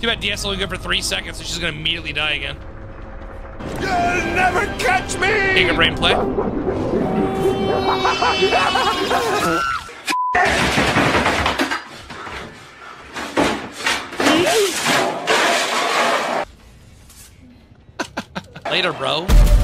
Too bad DS only good for 3 seconds, so she's gonna immediately die again. You'll never catch me! Giga brain play. Later, bro.